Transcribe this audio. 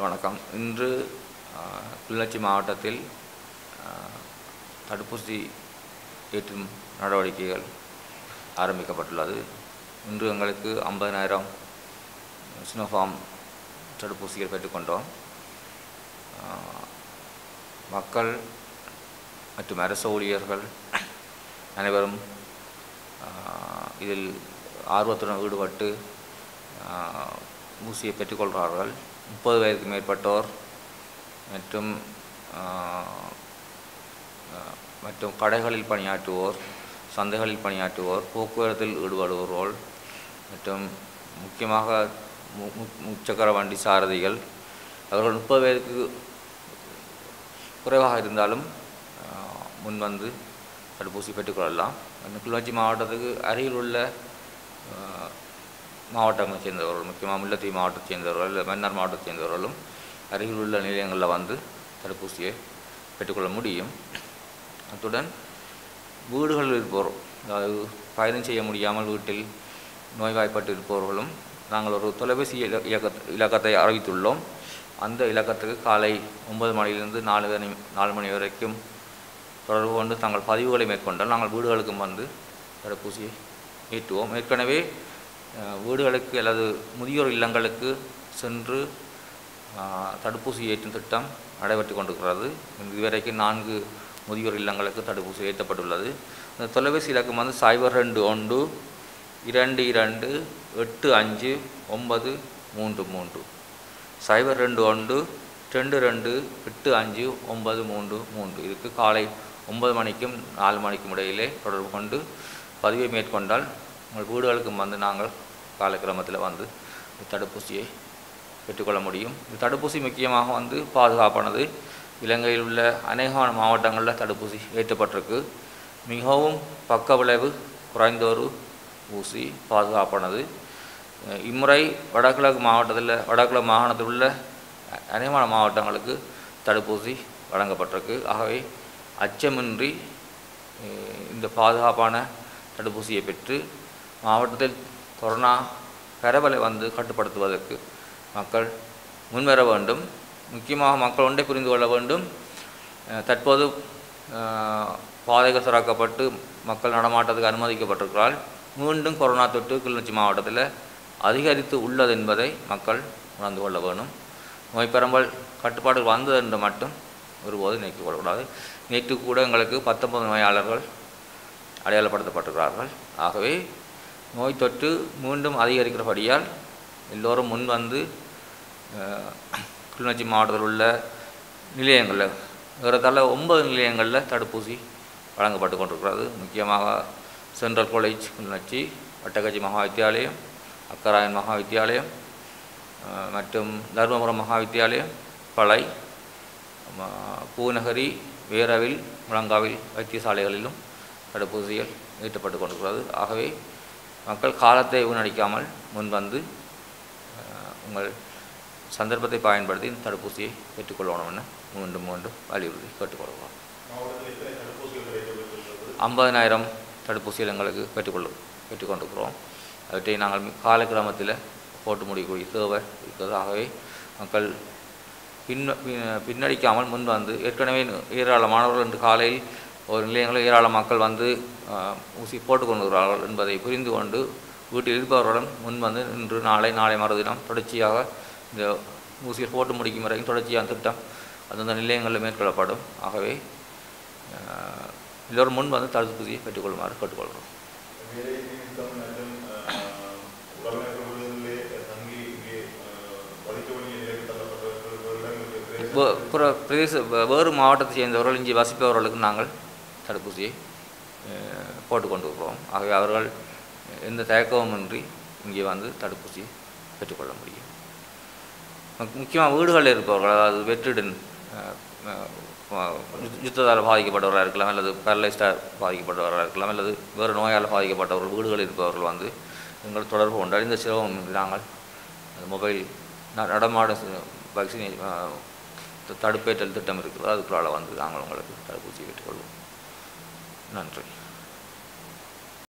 வணக்கம். இன்று கிளிநொச்சி மாவட்டத்தில் தடுப்பூசி ஏற்றும் நடவடிக்கைகள் ஆரம்பிக்கப்பட்டுள்ளது. இன்று எங்களுக்கு 50,000 சினோஃபார்ம் தடுப்பூசிகள் பெற்றுக்கொண்டோம். மக்கள் மற்றும் அரசு ஊழியர்கள் அனைவரும் இதில் ஆர்வத்துடன் ஈடுபட்டு ஊசியை பெற்றுக்கொள்கிறார்கள். 30 வயதுக்கு மேற்பட்டோர் மற்றும் கடைகளில் பணியாற்றுவோர், சந்தைகளில் பணியாற்றுவோர், போக்குவரத்தில் ஈடுபடுவோர் மற்றும் முக்கியமாக முச்சக்கர வண்டி சாரதிகள் அவர்கள் 30 வயதுக்கு குறைவாக இருந்தாலும் முன்வந்து தடுப்பூசி பெற்றுக்கொள்ளலாம். கிளிநொச்சி மாவட்டத்துக்கு அருகில் உள்ள மாவட்டங்களைச் சேர்ந்தவர்கள், முக்கியமாக முல்லைத்தீவு மாவட்டத்தைச் சேர்ந்தவர்கள், மன்னார் மாவட்டத்தைச் சேர்ந்தவர்களும் அருகில் உள்ள நிலையங்களில் வந்து தடுப்பூசியை பெற்றுக்கொள்ள முடியும். அத்துடன் வீடுகளில் இருப்போர், அதாவது பயணம் செய்ய முடியாமல் வீட்டில் நோய்வாய்ப்பட்டு இருப்பவர்களும் நாங்கள் ஒரு தொலைபேசி இலக்கத்தை அறிவித்துள்ளோம். அந்த இலக்கத்துக்கு காலை 9 மணியிலிருந்து 4 மணி வரைக்கும் தொடர்பு கொண்டு தங்கள் பதிவுகளை மேற்கொண்டால் நாங்கள் வீடுகளுக்கும் வந்து தடுப்பூசியை ஏற்றுவோம். ஏற்கனவே வீடுகளுக்கு அல்லது முதியோர் இல்லங்களுக்கு சென்று தடுப்பூசி ஏற்றும் திட்டம் நடைபெற்று கொண்டிருக்கிறது. இதுவரைக்கும் 4 முதியோர் இல்லங்களுக்கு தடுப்பூசி ஏற்றப்பட்டுள்ளது. இந்த தொலைபேசி இலக்கம் வந்து 0212285933 0212285933 இதுக்கு காலை 9 மணிக்கும் 4 மணிக்கும் இடையிலே தொடர்பு கொண்டு பதிவை மேற்கொண்டால் உங்கள் வீடுகளுக்கும் வந்து நாங்கள் காலக்கிரமத்தில் வந்து தடுப்பூசியை பெற்றுக்கொள்ள முடியும். இந்த தடுப்பூசி முக்கியமாக வந்து பாதுகாப்பானது. இலங்கையில் உள்ள அநேகமான மாவட்டங்களில் தடுப்பூசி ஏற்றப்பட்டிருக்கு. மிகவும் பக்க விளைவு குறைந்த ஒரு ஊசி, பாதுகாப்பானது. இம்முறை வடகிழக்கு மாவட்டத்தில், வடகிழக்கு மாகாணத்தில் உள்ள அநேகமான மாவட்டங்களுக்கு தடுப்பூசி வழங்கப்பட்டிருக்கு. ஆகவே அச்சமின்றி இந்த பாதுகாப்பான தடுப்பூசியை பெற்று மாவட்டத்தில் கொரோனா பரவலை வந்து கட்டுப்படுத்துவதற்கு மக்கள் முன்வர வேண்டும். முக்கியமாக மக்கள் ஒன்றை புரிந்து கொள்ள வேண்டும். தற்போது பாதைகள் திறக்கப்பட்டு மக்கள் நடமாட்டத்துக்கு அனுமதிக்கப்பட்டிருக்கிறார். மீண்டும் கொரோனா தொற்று கிளிநொச்சி மாவட்டத்தில் அதிகரித்து உள்ளது என்பதை மக்கள் உணர்ந்து கொள்ள வேண்டும். நோய் பரம்பல் கட்டுப்பாடு வந்தது என்று மட்டும் ஒருபோது நினைத்துக் கொள்ளக்கூடாது. நேற்று கூட எங்களுக்கு 19 நோயாளர்கள் அடையாளப்படுத்தப்பட்டிருக்கிறார்கள். ஆகவே நோய் தொற்று மீண்டும் அதிகரிக்கிறபடியால் எல்லோரும் முன் வந்து கிளிநொச்சி மாவட்டத்தில் உள்ள நிலையங்களில், ஏறத்தாழ 9 நிலையங்களில் தடுப்பூசி வழங்கப்பட்டு கொண்டிருக்கிறது. முக்கியமாக சென்ட்ரல் காலேஜ் கிளிநொச்சி, வட்டக்கச்சி மகாவித்தியாலயம், அக்கராயன் மகாவித்தியாலயம் மற்றும் தர்மபுரம் மகாவித்தியாலயம், பளை, பூநகரி, வேரவில், முழங்காவில் வைத்தியசாலைகளிலும் தடுப்பூசிகள் நீட்டப்பட்டு கொண்டிருக்கிறது. ஆகவே மக்கள் காலத்தை வீணடிக்காமல் முன்வந்து உங்கள் சந்தர்ப்பத்தை பயன்படுத்தி இந்த தடுப்பூசியை பெற்றுக்கொள்ளணும் என மீண்டும் வலியுறுத்தி கேட்டுக்கொள்ளலாம். 50,000 தடுப்பூசிகள் எங்களுக்கு பெற்றுக்கொண்டிருக்கிறோம். அவற்றை நாங்கள் காலக்கிரமத்தில் போட்டு முடியக்கூடிய தேவை இருக்கிறது. ஆகவே மக்கள் பின்னடிக்காமல் முன்வந்து, ஏற்கனவே ஏராளமானவர்கள் இன்று காலையில் ஒரு நிலையங்களில் ஏராளம் மக்கள் வந்து ஊசி போட்டுக்கொண்டுகிறார்கள் என்பதை புரிந்து கொண்டு வீட்டில் இருப்பவர்களுடன் முன்வந்து இன்று, நாளை, மறுதினம் தொடர்ச்சியாக இந்த ஊசியை போட்டு முடிக்கும் வரைக்கும் தொடர்ச்சியாக திட்டம் அந்தந்த நிலையங்களில் மேற்கொள்ளப்படும். ஆகவே எல்லோரும் முன் வந்து தடுப்பூசியை பெற்றுக்கொள்ளுமாறு கேட்டுக்கொள்கிறோம். வேறு மாவட்டத்தை சேர்ந்தவர்கள் இங்கே வசிப்பவர்களுக்கு நாங்கள் தடுப்பூசியை போட்டுக்கொண்டிருக்கிறோம். ஆகவே அவர்கள் எந்த தயக்கமின்றி இங்கே வந்து தடுப்பூசியை பெற்றுக்கொள்ள முடியும். முக்கியமாக வீடுகளில் இருப்பவர்கள், அதாவது வெற்றிடன் யுத்தத்தால் பாதிக்கப்பட்டவர்களாக இருக்கலாம், அல்லது பேரலைஸ்டால் பாதிக்கப்பட்டவர்களாக இருக்கலாம், அல்லது வேறு நோயால் பாதிக்கப்பட்டவர்கள் வீடுகளில் இருப்பவர்கள் வந்து எங்கள் தொடர்பு கொண்டால் இந்த சிரமம் நாங்கள் மொபைல் நடமாட தடுப்பேற்றல் திட்டம் இருக்கிறது. அதுக்குள்ளால் வந்து நாங்கள் உங்களுக்கு தடுப்பூசி பெற்றுக்கொள்வோம். நன்றி.